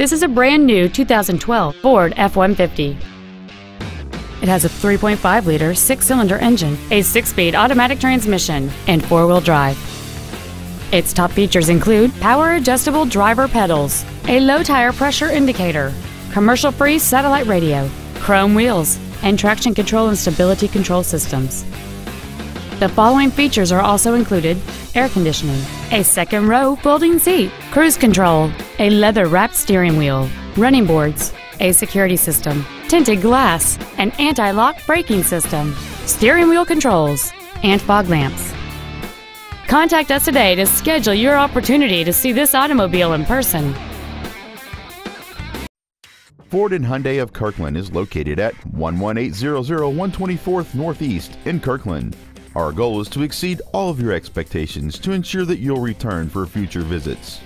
This is a brand new 2012 Ford F-150. It has a 3.5-liter six-cylinder engine, a six-speed automatic transmission, and four-wheel drive. Its top features include power-adjustable driver pedals, a low-tire pressure indicator, commercial-free satellite radio, chrome wheels, and traction control and stability control systems. The following features are also included: air conditioning, a second-row folding seat, cruise control, a leather-wrapped steering wheel, running boards, a security system, tinted glass, an anti-lock braking system, steering wheel controls, and fog lamps. Contact us today to schedule your opportunity to see this automobile in person. Ford and Hyundai of Kirkland is located at 11800 124th Northeast in Kirkland. Our goal is to exceed all of your expectations to ensure that you'll return for future visits.